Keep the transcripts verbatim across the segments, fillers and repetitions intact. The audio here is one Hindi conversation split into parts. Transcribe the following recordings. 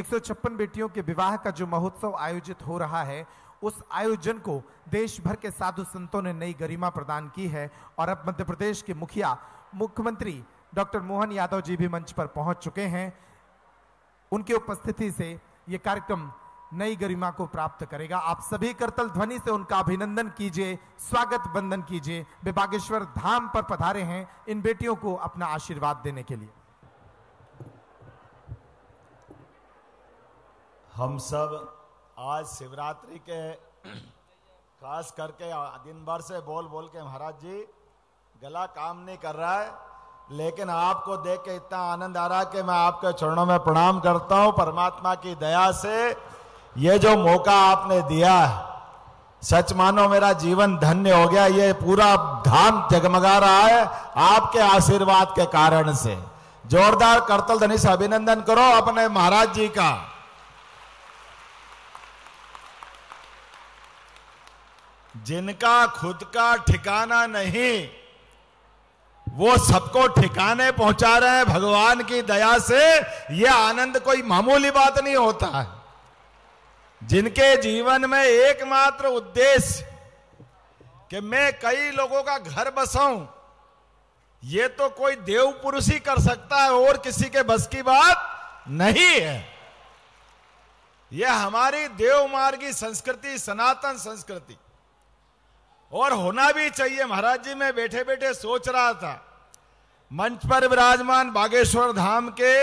एक सौ छप्पन बेटियों के विवाह का जो महोत्सव आयोजित हो रहा है, उस आयोजन को देश भर के साधु संतों ने नई गरिमा प्रदान की है। और अब मध्य प्रदेश के मुखिया मुख्यमंत्री डॉक्टर मोहन यादव जी भी मंच पर पहुंच चुके हैं। उनकी उपस्थिति से ये कार्यक्रम नई गरिमा को प्राप्त करेगा। आप सभी करतल ध्वनि से उनका अभिनंदन कीजिए, स्वागत बंदन कीजिए। वे बागेश्वर धाम पर पधारे हैं इन बेटियों को अपना आशीर्वाद देने के लिए। हम सब आज शिवरात्रि के खास करके दिन भर से बोल बोल के महाराज जी गला काम नहीं कर रहा है, लेकिन आपको देख के इतना आनंद आ रहा है कि मैं आपके चरणों में प्रणाम करता हूं। परमात्मा की दया से ये जो मौका आपने दिया है, सच मानो मेरा जीवन धन्य हो गया। ये पूरा धाम जगमगा रहा है आपके आशीर्वाद के कारण से। जोरदार करतल ध्वनि से अभिनंदन करो अपने महाराज जी का। जिनका खुद का ठिकाना नहीं, वो सबको ठिकाने पहुंचा रहे हैं। भगवान की दया से यह आनंद कोई मामूली बात नहीं होता है। जिनके जीवन में एकमात्र उद्देश्य कि मैं कई लोगों का घर बसाऊं, ये तो कोई देव पुरुष ही कर सकता है, और किसी के बस की बात नहीं है। यह हमारी देवमार्गी संस्कृति, सनातन संस्कृति, और होना भी चाहिए। महाराज जी मैं बैठे बैठे सोच रहा था, मंच पर विराजमान बागेश्वर धाम के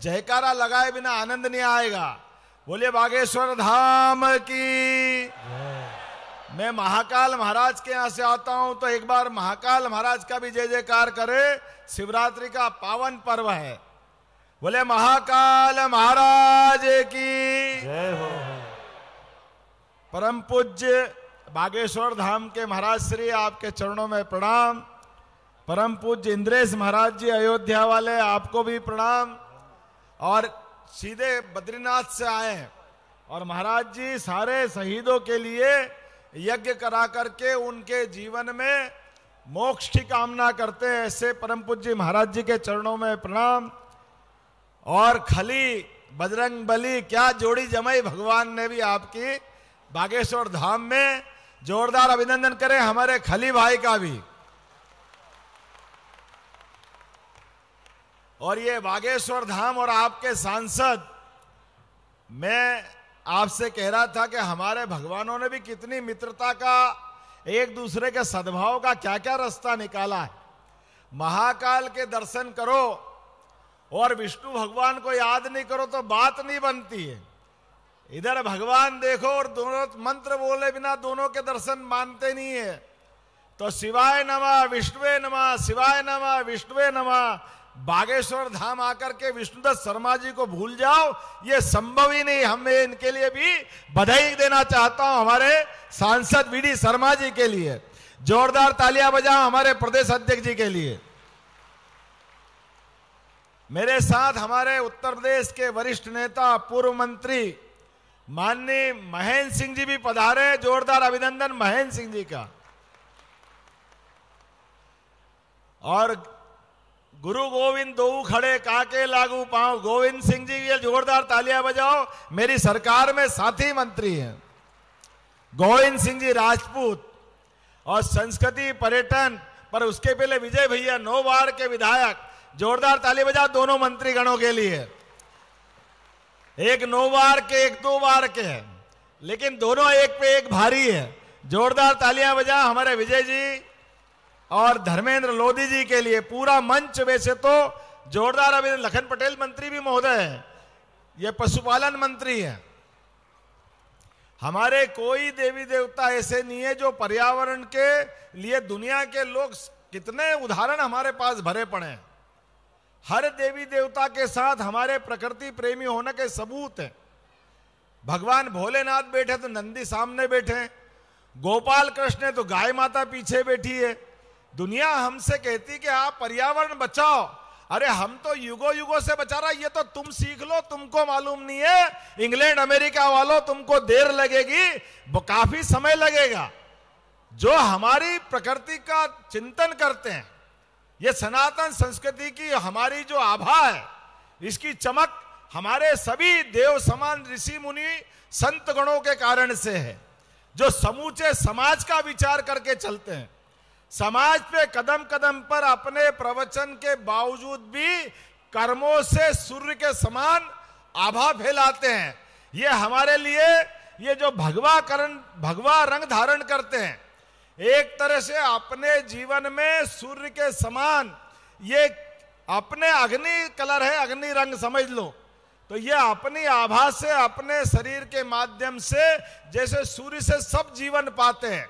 जयकारा लगाए बिना आनंद नहीं आएगा। बोले बागेश्वर धाम की। मैं महाकाल महाराज के यहाँ से आता हूँ, तो एक बार महाकाल महाराज का भी जय जयकार करे। शिवरात्रि का पावन पर्व है। बोले महाकाल महाराज की जय हो। परम पूज्य बागेश्वर धाम के महाराज श्री, आपके चरणों में प्रणाम। परम पूज्य इंद्रेश महाराज जी अयोध्या वाले, आपको भी प्रणाम। और सीधे बद्रीनाथ से आए हैं, और महाराज जी सारे शहीदों के लिए यज्ञ करा करके उनके जीवन में मोक्ष की कामना करते हैं। ऐसे परम पूज्य महाराज जी के चरणों में प्रणाम। और खली बजरंग बली, क्या जोड़ी जमाई भगवान ने भी आपकी बागेश्वर धाम में। जोरदार अभिनंदन करें हमारे खली भाई का भी। और ये बागेश्वर धाम और आपके सांसद, मैं आपसे कह रहा था कि हमारे भगवानों ने भी कितनी मित्रता का, एक दूसरे के सद्भाव का क्या क्या रास्ता निकाला है। महाकाल के दर्शन करो और विष्णु भगवान को याद नहीं करो तो बात नहीं बनती है। इधर भगवान देखो और दोनों मंत्र बोले बिना दोनों के दर्शन मानते नहीं है। तो शिवाय नमः विष्णुवे नमः, शिवाय नमः विष्णुवे नमः। बागेश्वर धाम आकर के विष्णुदत्त शर्मा जी को भूल जाओ, ये संभव ही नहीं। हमें इनके लिए भी बधाई देना चाहता हूं, हमारे सांसद बी डी शर्मा जी के लिए। जोरदार तालियां बजाओ हमारे प्रदेश अध्यक्ष जी के लिए। मेरे साथ हमारे उत्तर प्रदेश के वरिष्ठ नेता पूर्व मंत्री माननीय महेंद्र सिंह जी भी पधारे। जोरदार अभिनंदन महेंद्र सिंह जी का। और गुरु गोविंद दो खड़े काके लागू पांव, गोविंद सिंह जी ये जोरदार तालियां बजाओ। मेरी सरकार में साथी मंत्री हैं गोविंद सिंह जी राजपूत। और संस्कृति पर्यटन पर उसके पहले विजय भैया नौ बार के विधायक, जोरदार ताली बजाओ दोनों मंत्रीगणों के लिए। एक नौ बार के, एक दो बार के हैं, लेकिन दोनों एक पे एक भारी है। जोरदार तालियां बजा हमारे विजय जी और धर्मेंद्र लोधी जी के लिए। पूरा मंच वैसे तो जोरदार। अभी लखन पटेल मंत्री भी महोदय हैं, ये पशुपालन मंत्री हैं। हमारे कोई देवी देवता ऐसे नहीं है जो पर्यावरण के लिए, दुनिया के लोग कितने उदाहरण हमारे पास भरे पड़े हैं। हर देवी देवता के साथ हमारे प्रकृति प्रेमी होने के सबूत हैं। भगवान भोलेनाथ बैठे तो नंदी सामने बैठे हैं, गोपाल कृष्ण तो गाय माता पीछे बैठी है। दुनिया हमसे कहती कि आप पर्यावरण बचाओ, अरे हम तो युगो युगो से बचा रहा। ये तो तुम सीख लो, तुमको मालूम नहीं है। इंग्लैंड अमेरिका वालों, तुमको देर लगेगी, काफी समय लगेगा। जो हमारी प्रकृति का चिंतन करते हैं, ये सनातन संस्कृति की हमारी जो आभा है, इसकी चमक हमारे सभी देव समान ऋषि मुनि संत गणों के कारण से है, जो समूचे समाज का विचार करके चलते हैं। समाज पे कदम कदम पर अपने प्रवचन के बावजूद भी कर्मों से सूर्य के समान आभा फैलाते हैं। ये हमारे लिए ये जो भगवा करण भगवा रंग धारण करते हैं, एक तरह से अपने जीवन में सूर्य के समान ये अपने अग्नि कलर है, अग्नि रंग समझ लो। तो ये अपनी आभा से अपने शरीर के माध्यम से जैसे सूर्य से सब जीवन पाते हैं,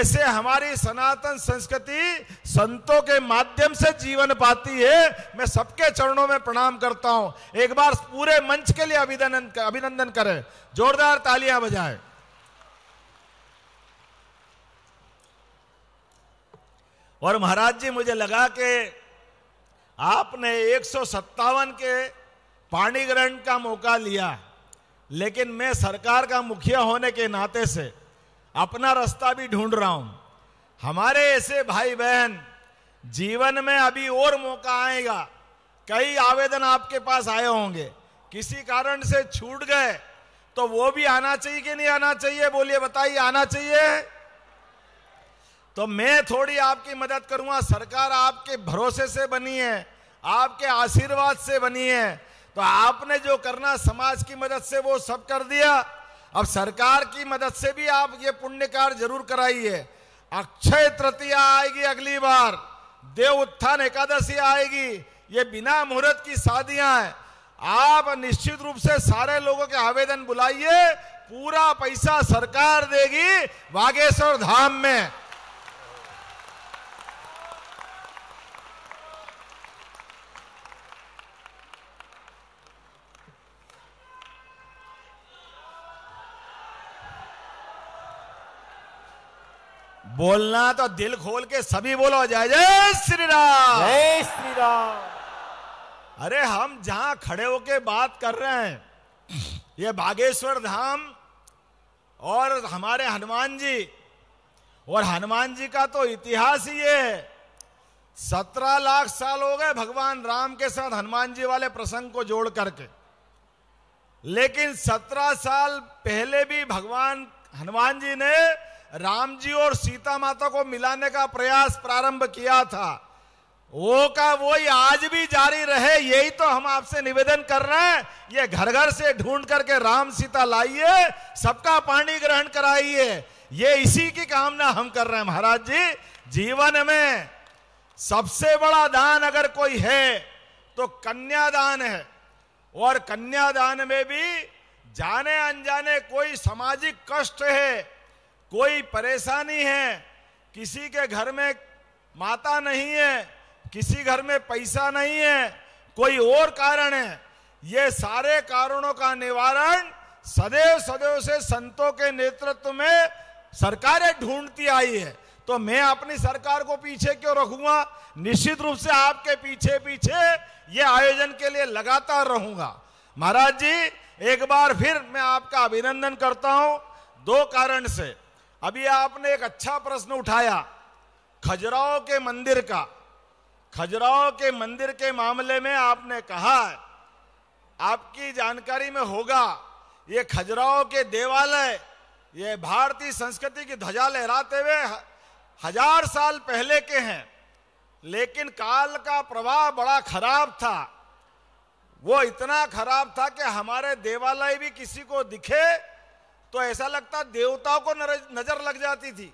ऐसे हमारी सनातन संस्कृति संतों के माध्यम से जीवन पाती है। मैं सबके चरणों में प्रणाम करता हूं। एक बार पूरे मंच के लिए अभिनंदन अभिनंदन करें, जोरदार तालियां बजाएं। और महाराज जी, मुझे लगा कि आपने एक सौ सत्तावन के पाणी ग्रहण का मौका लिया, लेकिन मैं सरकार का मुखिया होने के नाते से अपना रास्ता भी ढूंढ रहा हूं। हमारे ऐसे भाई बहन जीवन में अभी और मौका आएगा, कई आवेदन आपके पास आए होंगे, किसी कारण से छूट गए, तो वो भी आना चाहिए कि नहीं आना चाहिए? बोलिए, बताइए, आना चाहिए। तो मैं थोड़ी आपकी मदद करूंगा। सरकार आपके भरोसे से बनी है, आपके आशीर्वाद से बनी है। तो आपने जो करना समाज की मदद से वो सब कर दिया, अब सरकार की मदद से भी आप ये पुण्य कार्य जरूर कराइए। अक्षय तृतीया आएगी अगली बार, देव उत्थान एकादशी आएगी, ये बिना मुहूर्त की शादियां हैं। आप निश्चित रूप से सारे लोगों के आवेदन बुलाइए, पूरा पैसा सरकार देगी बागेश्वर धाम में। बोलना तो दिल खोल के सभी बोलो, जय जय श्री राम, जय श्री राम। अरे हम जहां खड़े होके बात कर रहे हैं, ये बागेश्वर धाम और हमारे हनुमान जी, और हनुमान जी का तो इतिहास ही है। सत्रह लाख साल हो गए भगवान राम के साथ हनुमान जी वाले प्रसंग को जोड़ करके, लेकिन सत्रह साल पहले भी भगवान हनुमान जी ने राम जी और सीता माता को मिलाने का प्रयास प्रारंभ किया था। वो का वो ही आज भी जारी रहे, यही तो हम आपसे निवेदन कर रहे हैं। ये घर घर से ढूंढ करके राम सीता लाइए, सबका पाणी ग्रहण कराइए, ये इसी की कामना हम कर रहे हैं। महाराज जी, जीवन में सबसे बड़ा दान अगर कोई है तो कन्यादान है। और कन्यादान में भी जाने अनजाने कोई सामाजिक कष्ट है, कोई परेशानी है, किसी के घर में माता नहीं है, किसी घर में पैसा नहीं है, कोई और कारण है, ये सारे कारणों का निवारण सदैव सदैव से संतों के नेतृत्व में सरकारें ढूंढती आई है। तो मैं अपनी सरकार को पीछे क्यों रखूंगा? निश्चित रूप से आपके पीछे पीछे ये आयोजन के लिए लगातार रहूंगा। महाराज जी, एक बार फिर मैं आपका अभिनंदन करता हूँ, दो कारण से। अभी आपने एक अच्छा प्रश्न उठाया खजुराहो के मंदिर का। खजुराहो के मंदिर के मामले में आपने कहा, आपकी जानकारी में होगा, ये खजुराहो के देवालय ये भारतीय संस्कृति की ध्वजा लहराते हुए हजार साल पहले के हैं, लेकिन काल का प्रभाव बड़ा खराब था। वो इतना खराब था कि हमारे देवालय भी किसी को दिखे तो ऐसा लगता देवताओं को नजर लग जाती थी।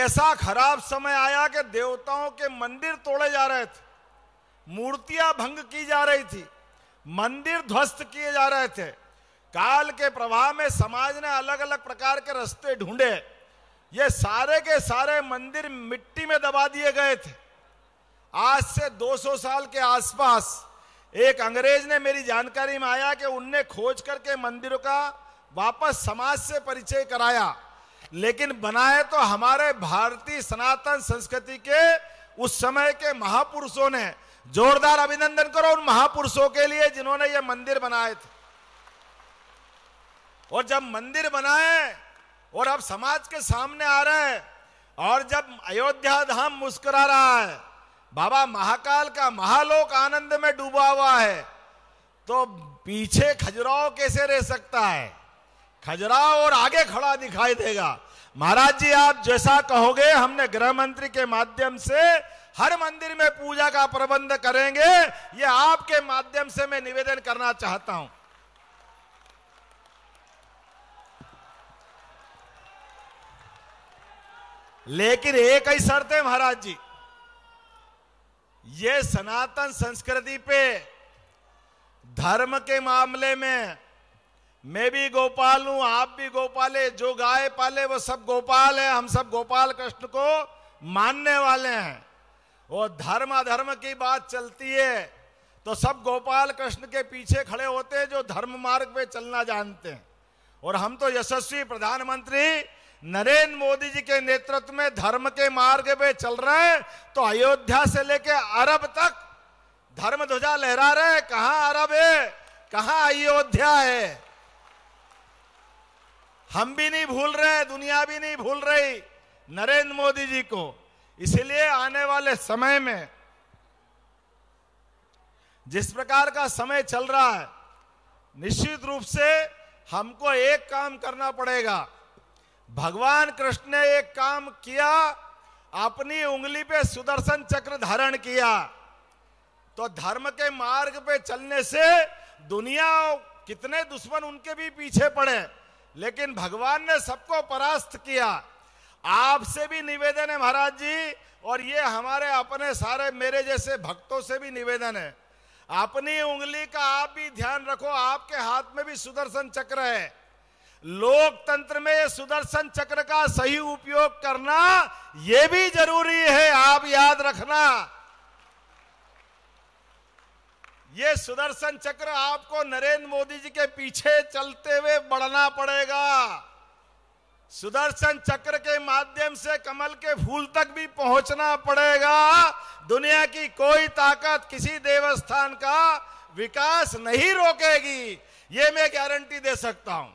ऐसा खराब समय आया कि देवताओं के मंदिर तोड़े जा रहे थे, मूर्तियां भंग की जा रही थी, मंदिर ध्वस्त किए जा रहे थे। काल के प्रभाव में समाज ने अलग अलग प्रकार के रास्ते ढूंढे, ये सारे के सारे मंदिर मिट्टी में दबा दिए गए थे। आज से दो सौ साल के आसपास एक अंग्रेज ने, मेरी जानकारी में आया कि उनने खोज करके मंदिरों का वापस समाज से परिचय कराया, लेकिन बनाए तो हमारे भारतीय सनातन संस्कृति के उस समय के महापुरुषों ने। जोरदार अभिनंदन करो उन महापुरुषों के लिए जिन्होंने ये मंदिर बनाए थे। और जब मंदिर बनाए और अब समाज के सामने आ रहे हैं, और जब अयोध्या धाम मुस्कुरा रहा है, बाबा महाकाल का महालोक आनंद में डूबा हुआ है, तो पीछे खजुराहो कैसे रह सकता है? खजुराहो और आगे खड़ा दिखाई देगा। महाराज जी आप जैसा कहोगे हमने गृह मंत्री के माध्यम से हर मंदिर में पूजा का प्रबंध करेंगे, ये आपके माध्यम से मैं निवेदन करना चाहता हूं। लेकिन एक ही शर्त है महाराज जी, ये सनातन संस्कृति पे धर्म के मामले में मैं भी गोपाल हूं, आप भी गोपाले, जो गाय पाले वो सब गोपाल है, हम सब गोपाल कृष्ण को मानने वाले हैं। वो धर्म अधर्म की बात चलती है तो सब गोपाल कृष्ण के पीछे खड़े होते हैं जो धर्म मार्ग पे चलना जानते हैं। और हम तो यशस्वी प्रधानमंत्री नरेंद्र मोदी जी के नेतृत्व में धर्म के मार्ग पे चल रहे हैं, तो अयोध्या से लेके अरब तक धर्म ध्वजा लहरा रहे हैं। कहां अरब है, कहां अयोध्या है? हम भी नहीं भूल रहे, दुनिया भी नहीं भूल रही नरेंद्र मोदी जी को। इसलिए आने वाले समय में जिस प्रकार का समय चल रहा है, निश्चित रूप से हमको एक काम करना पड़ेगा। भगवान कृष्ण ने एक काम किया, अपनी उंगली पे सुदर्शन चक्र धारण किया, तो धर्म के मार्ग पे चलने से दुनिया कितने दुश्मन उनके भी पीछे पड़े, लेकिन भगवान ने सबको परास्त किया। आपसे भी निवेदन है महाराज जी, और ये हमारे अपने सारे मेरे जैसे भक्तों से भी निवेदन है, अपनी उंगली का आप भी ध्यान रखो। आपके हाथ में भी सुदर्शन चक्र है। लोकतंत्र में ये सुदर्शन चक्र का सही उपयोग करना ये भी जरूरी है, आप याद रखना। ये सुदर्शन चक्र आपको नरेंद्र मोदी जी के पीछे चलते हुए बढ़ना पड़ेगा। सुदर्शन चक्र के माध्यम से कमल के फूल तक भी पहुंचना पड़ेगा। दुनिया की कोई ताकत किसी देवस्थान का विकास नहीं रोकेगी, ये मैं गारंटी दे सकता हूं।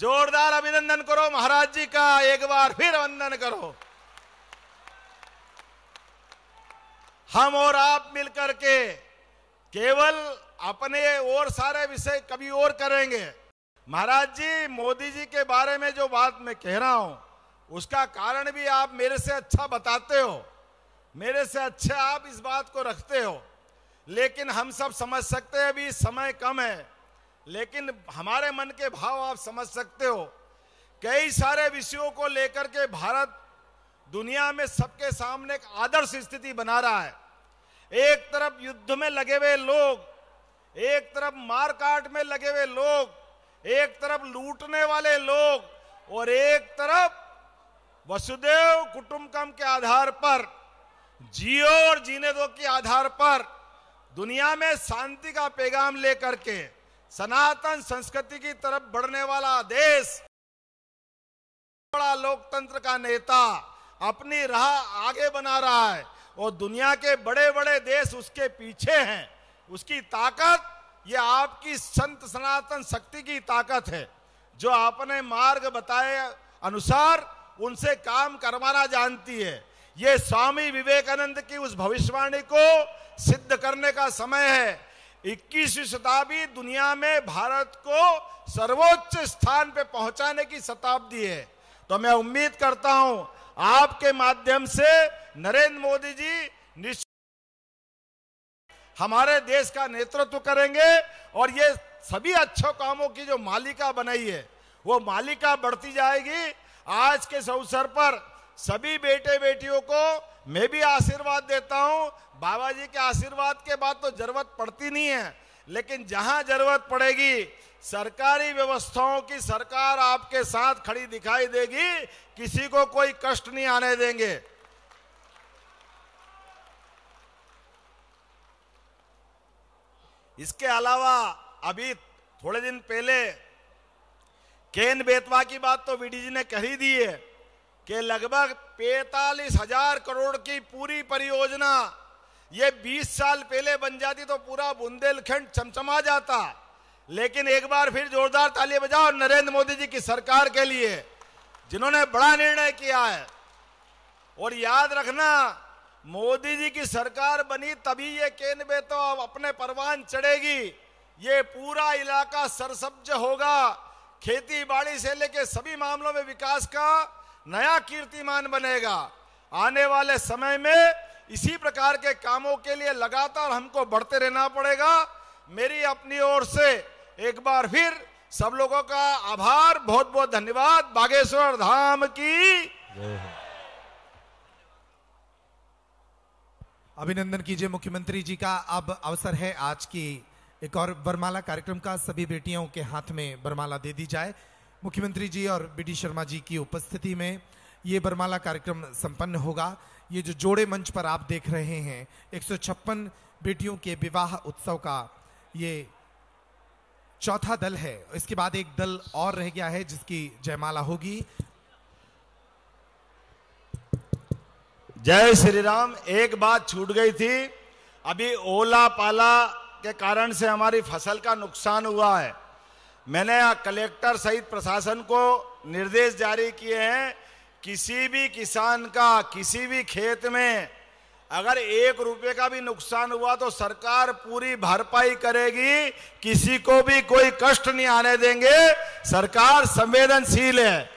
जोरदार अभिनंदन करो महाराज जी का, एक बार फिर वंदन करो। हम और आप मिलकर के केवल अपने और सारे विषय कभी और करेंगे। महाराज जी मोदी जी के बारे में जो बात मैं कह रहा हूं, उसका कारण भी आप मेरे से अच्छा बताते हो, मेरे से अच्छा आप इस बात को रखते हो। लेकिन हम सब समझ सकते हैं अभी समय कम है, लेकिन हमारे मन के भाव आप समझ सकते हो। कई सारे विषयों को लेकर के भारत दुनिया में सबके सामने एक आदर्श स्थिति बना रहा है। एक तरफ युद्ध में लगे हुए लोग, एक तरफ मारकाट में लगे हुए लोग, एक तरफ लूटने वाले लोग, और एक तरफ वसुदेव कुटुंबकम के आधार पर, जियो और जीने दो के आधार पर दुनिया में शांति का पैगाम लेकर के सनातन संस्कृति की तरफ बढ़ने वाला देश, बड़ा लोकतंत्र का नेता अपनी राह आगे बना रहा है और दुनिया के बड़े बड़े देश उसके पीछे हैं। उसकी ताकत ये आपकी संत सनातन शक्ति की ताकत है, जो आपने मार्ग बताए अनुसार उनसे काम करवाना जानती है। ये स्वामी विवेकानंद की उस भविष्यवाणी को सिद्ध करने का समय है। इक्कीसवीं शताब्दी दुनिया में भारत को सर्वोच्च स्थान पर पहुंचाने की शताब्दी है। तो मैं उम्मीद करता हूं आपके माध्यम से नरेंद्र मोदी जी निश्चित हमारे देश का नेतृत्व करेंगे और ये सभी अच्छे कामों की जो मालिका बनाई है वो मालिका बढ़ती जाएगी। आज के इस अवसर पर सभी बेटे बेटियों को मैं भी आशीर्वाद देता हूं। बाबा जी के आशीर्वाद के बाद तो जरूरत पड़ती नहीं है, लेकिन जहां जरूरत पड़ेगी सरकारी व्यवस्थाओं की सरकार आपके साथ खड़ी दिखाई देगी। किसी को कोई कष्ट नहीं आने देंगे। इसके अलावा अभी थोड़े दिन पहले केन बेतवा की बात तो बी डी ने कही दी है कि लगभग पैंतालीस हजार करोड़ की पूरी परियोजना ये बीस साल पहले बन जाती तो पूरा बुंदेलखंड चमचमा जाता। लेकिन एक बार फिर जोरदार तालियां बजाओ नरेंद्र मोदी जी की सरकार के लिए, जिन्होंने बड़ा निर्णय किया है। और याद रखना मोदी जी की सरकार बनी तभी ये केन बेतवा अपने परवान चढ़ेगी, ये पूरा इलाका सरसब्ज होगा, खेती बाड़ी से लेके सभी मामलों में विकास का नया कीर्तिमान बनेगा। आने वाले समय में इसी प्रकार के कामों के लिए लगातार हमको बढ़ते रहना पड़ेगा। मेरी अपनी ओर से एक बार फिर सब लोगों का आभार, बहुत बहुत धन्यवाद। बागेश्वर धाम की जय हो। अभिनंदन कीजिए मुख्यमंत्री जी का। अब अवसर है आज की एक और वरमाला कार्यक्रम का। सभी बेटियों के हाथ में वरमाला दे दी जाए। मुख्यमंत्री जी और बी डी शर्मा जी की उपस्थिति में ये वरमाला कार्यक्रम संपन्न होगा। ये जो जोड़े मंच पर आप देख रहे हैं, एक सौ छप्पन बेटियों के विवाह उत्सव का ये चौथा दल है। इसके बाद एक दल और रह गया है जिसकी जयमाला होगी। जय श्री राम। एक बात छूट गई थी, अभी ओला पाला के कारण से हमारी फसल का नुकसान हुआ है। मैंने कलेक्टर सहित प्रशासन को निर्देश जारी किए हैं, किसी भी किसान का किसी भी खेत में अगर एक रुपए का भी नुकसान हुआ तो सरकार पूरी भरपाई करेगी, किसी को भी कोई कष्ट नहीं आने देंगे। सरकार संवेदनशील है,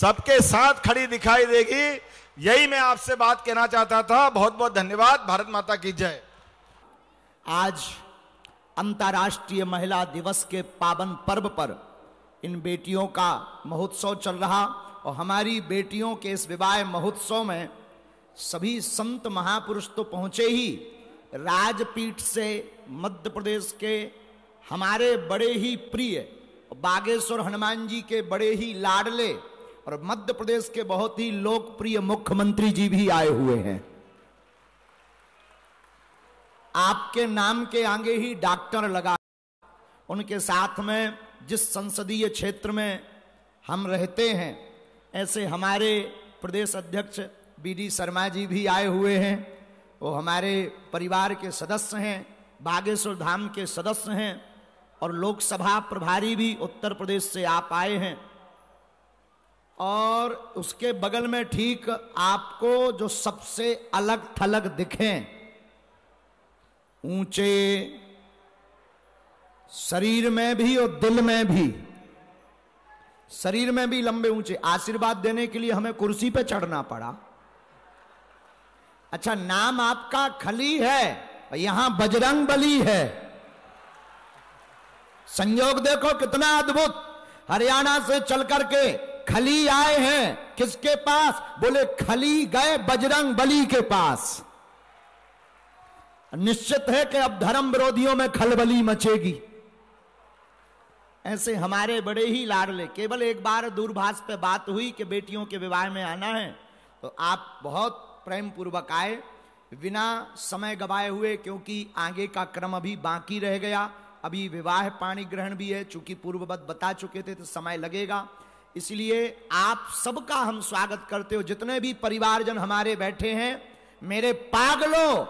सबके साथ खड़ी दिखाई देगी। यही मैं आपसे बात कहना चाहता था। बहुत बहुत धन्यवाद। भारत माता की जय। आज अंतर्राष्ट्रीय महिला दिवस के पावन पर्व पर इन बेटियों का महोत्सव चल रहा और हमारी बेटियों के इस विवाह महोत्सव में सभी संत महापुरुष तो पहुंचे ही, राजपीठ से मध्य प्रदेश के हमारे बड़े ही प्रिय बागेश्वर हनुमान जी के बड़े ही लाडले और मध्य प्रदेश के बहुत ही लोकप्रिय मुख्यमंत्री जी भी आए हुए हैं। आपके नाम के आगे ही डॉक्टर लगा। उनके साथ में जिस संसदीय क्षेत्र में हम रहते हैं, ऐसे हमारे प्रदेश अध्यक्ष बी डी शर्मा जी भी आए हुए हैं। वो हमारे परिवार के सदस्य हैं, बागेश्वर धाम के सदस्य हैं और लोकसभा प्रभारी भी उत्तर प्रदेश से आप आए हैं। और उसके बगल में ठीक आपको जो सबसे अलग थलग दिखें, ऊंचे शरीर में भी और दिल में भी, शरीर में भी लंबे ऊंचे, आशीर्वाद देने के लिए हमें कुर्सी पे चढ़ना पड़ा। अच्छा, नाम आपका खली है, यहां बजरंग बली है। संयोग देखो कितना अद्भुत। हरियाणा से चल करके खली आए हैं, किसके पास? बोले खली गए बजरंग बली के पास। निश्चित है कि अब धर्म विरोधियों में खलबली मचेगी। ऐसे हमारे बड़े ही लाडले। केवल एक बार दूरभाष पे बात हुई कि बेटियों के विवाह में आना है, तो आप बहुत प्रेम पूर्वक आए बिना समय गवाए हुए, क्योंकि आगे का क्रम अभी बाकी रह गया। अभी विवाह पाणी ग्रहण भी है, चूंकि पूर्ववत बता चुके थे तो समय लगेगा। इसलिए आप सबका हम स्वागत करते हो, जितने भी परिवारजन हमारे बैठे हैं। मेरे पागलों,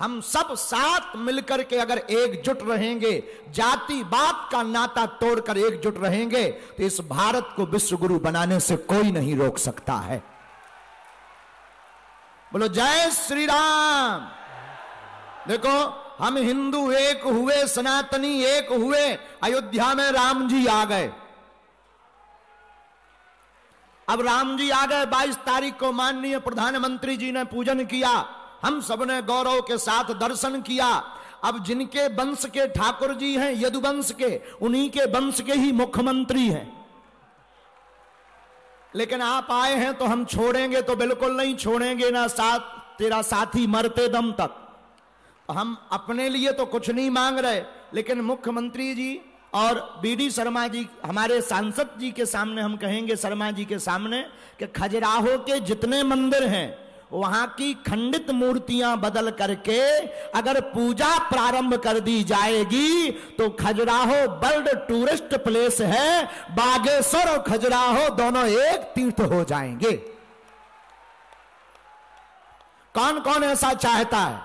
हम सब साथ मिलकर के अगर एकजुट रहेंगे, जाति बात का नाता तोड़कर एकजुट रहेंगे, तो इस भारत को विश्व गुरु बनाने से कोई नहीं रोक सकता है। बोलो जय श्री राम। देखो, हम हिंदू एक हुए, सनातनी एक हुए, अयोध्या में राम जी आ गए। अब राम जी आ गए, बाईस तारीख को माननीय प्रधानमंत्री जी ने पूजन किया, हम सबने गौरव के साथ दर्शन किया। अब जिनके वंश के ठाकुर जी हैं, यदुवंश के, उन्हीं के वंश के ही मुख्यमंत्री हैं। लेकिन आप आए हैं तो हम छोड़ेंगे तो बिल्कुल नहीं छोड़ेंगे, ना साथ तेरा साथी मरते दम तक। हम अपने लिए तो कुछ नहीं मांग रहे, लेकिन मुख्यमंत्री जी और बी डी शर्मा जी हमारे सांसद जी के सामने हम कहेंगे, शर्मा जी के सामने, कि खजुराहो के जितने मंदिर हैं वहां की खंडित मूर्तियां बदल करके अगर पूजा प्रारंभ कर दी जाएगी तो खजुराहो वर्ल्ड टूरिस्ट प्लेस है, बागेश्वर और खजुराहो दोनों एक तीर्थ हो जाएंगे। कौन कौन ऐसा चाहता है?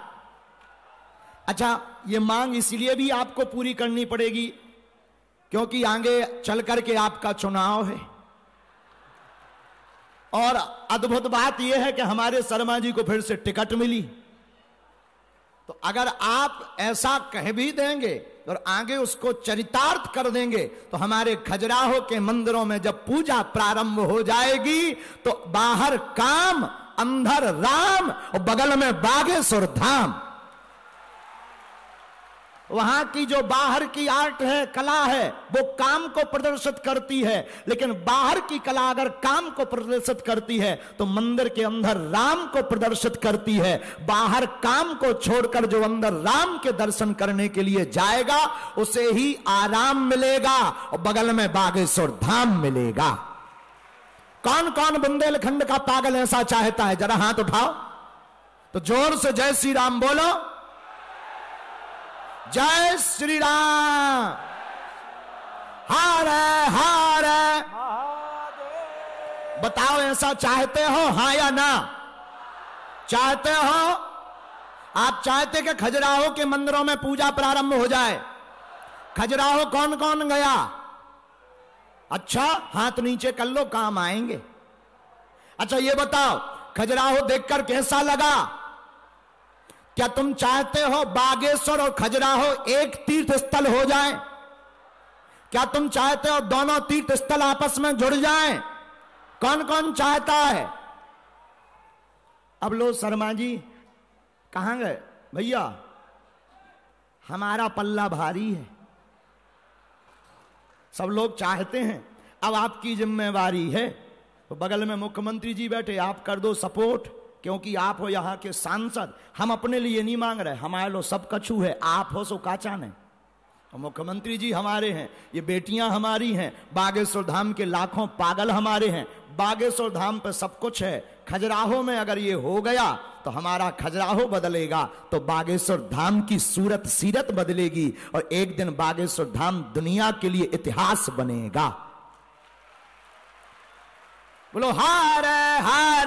अच्छा, ये मांग इसलिए भी आपको पूरी करनी पड़ेगी क्योंकि आगे चल करके आपका चुनाव है और अद्भुत बात यह है कि हमारे शर्मा जी को फिर से टिकट मिली। तो अगर आप ऐसा कह भी देंगे और आगे उसको चरितार्थ कर देंगे तो हमारे खजुराहो के मंदिरों में जब पूजा प्रारंभ हो जाएगी तो बाहर काम, अंदर राम और बगल में बागेश्वर धाम। वहां की जो बाहर की आर्ट है, कला है, वो काम को प्रदर्शित करती है, लेकिन बाहर की कला अगर काम को प्रदर्शित करती है तो मंदिर के अंदर राम को प्रदर्शित करती है। बाहर काम को छोड़कर जो अंदर राम के दर्शन करने के लिए जाएगा उसे ही आराम मिलेगा और बगल में बागेश्वर धाम मिलेगा। कौन कौन बुंदेलखंड का पागल ऐसा चाहता है? जरा हाथ उठाओ तो जोर से जय श्री राम बोलो। जय श्री राम। हर हर महादेव। बताओ ऐसा चाहते हो, हाँ या ना? चाहते हो? आप चाहते कि खजुराहो के मंदिरों में पूजा प्रारंभ हो जाए? खजुराहो कौन कौन गया? अच्छा, हाथ नीचे कर लो, काम आएंगे। अच्छा ये बताओ, खजुराहो देखकर कैसा लगा? क्या तुम चाहते हो बागेश्वर और खजुराहो एक तीर्थ स्थल हो जाए? क्या तुम चाहते हो दोनों तीर्थ स्थल आपस में जुड़ जाएं? कौन कौन चाहता है? अब लो शर्मा जी कहां गए? भैया हमारा पल्ला भारी है, सब लोग चाहते हैं, अब आपकी जिम्मेवारी है। तो बगल में मुख्यमंत्री जी बैठे, आप कर दो सपोर्ट, क्योंकि आप हो यहाँ के सांसद। हम अपने लिए नहीं मांग रहे, हमारे लो सब कछु है, आप हो सो काचा ने। तो मुख्यमंत्री जी हमारे हैं, ये बेटियां हमारी हैं, बागेश्वर धाम के लाखों पागल हमारे हैं, बागेश्वर धाम पे सब कुछ है। खजुराहो में अगर ये हो गया तो हमारा खजुराहो बदलेगा तो बागेश्वर धाम की सूरत सीरत बदलेगी और एक दिन बागेश्वर धाम दुनिया के लिए इतिहास बनेगा। बोलो हार हार।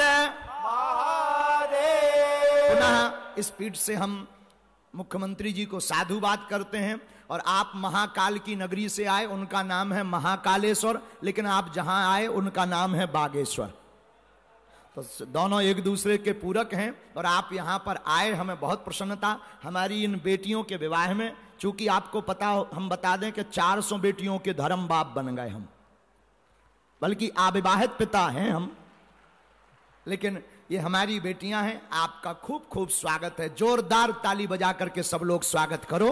पुनः स्पीड से हम मुख्यमंत्री जी को साधुवाद करते हैं। और आप महाकाल की नगरी से आए, उनका नाम है महाकालेश्वर, लेकिन आप जहां आए उनका नाम है बागेश्वर। तो दोनों एक दूसरे के पूरक हैं और आप यहां पर आए, हमें बहुत प्रसन्नता। हमारी इन बेटियों के विवाह में, चूंकि आपको पता हो, हम बता दें कि चार सौ बेटियों के धर्म बाप बन गए हम, बल्कि अविवाहित पिता हैं हम, लेकिन ये हमारी बेटियां हैं। आपका खूब खूब स्वागत है, जोरदार ताली बजा करके सब लोग स्वागत करो।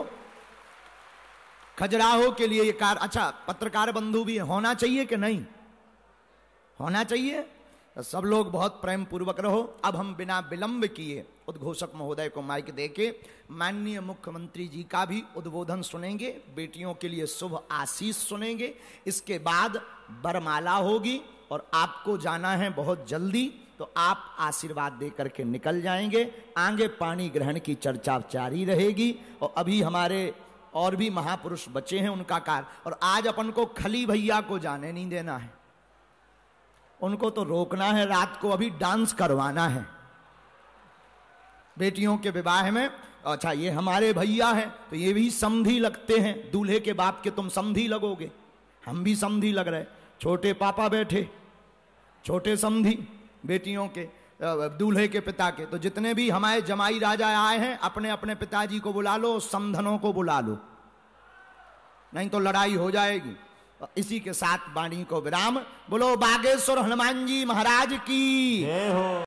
खजुराहो के लिए ये कार, अच्छा पत्रकार बंधु भी होना चाहिए कि नहीं होना चाहिए? तो सब लोग बहुत प्रेम पूर्वक रहो। अब हम बिना विलंब किए उद्घोषक महोदय को माइक देके माननीय मुख्यमंत्री जी का भी उद्बोधन सुनेंगे, बेटियों के लिए शुभ आशीष सुनेंगे, इसके बाद वरमाला होगी और आपको जाना है बहुत जल्दी, तो आप आशीर्वाद दे करके निकल जाएंगे। आगे पानी ग्रहण की चर्चा जारी रहेगी और अभी हमारे और भी महापुरुष बचे हैं, उनका कार्य। और आज अपन को खली भैया को जाने नहीं देना है, उनको तो रोकना है, रात को अभी डांस करवाना है बेटियों के विवाह में। अच्छा ये हमारे भैया हैं तो ये भी समधी लगते हैं, दूल्हे के बाप के तुम समधी लगोगे, हम भी समधी लग रहे। छोटे पापा बैठे, छोटे समधी बेटियों के, दूल्हे के पिता के। तो जितने भी हमारे जमाई राजा आए हैं, अपने अपने पिताजी को बुला लो, समधनों को बुला लो, नहीं तो लड़ाई हो जाएगी। इसी के साथ वाणी को विराम। बोलो बागेश्वर हनुमान जी महाराज की जय हो।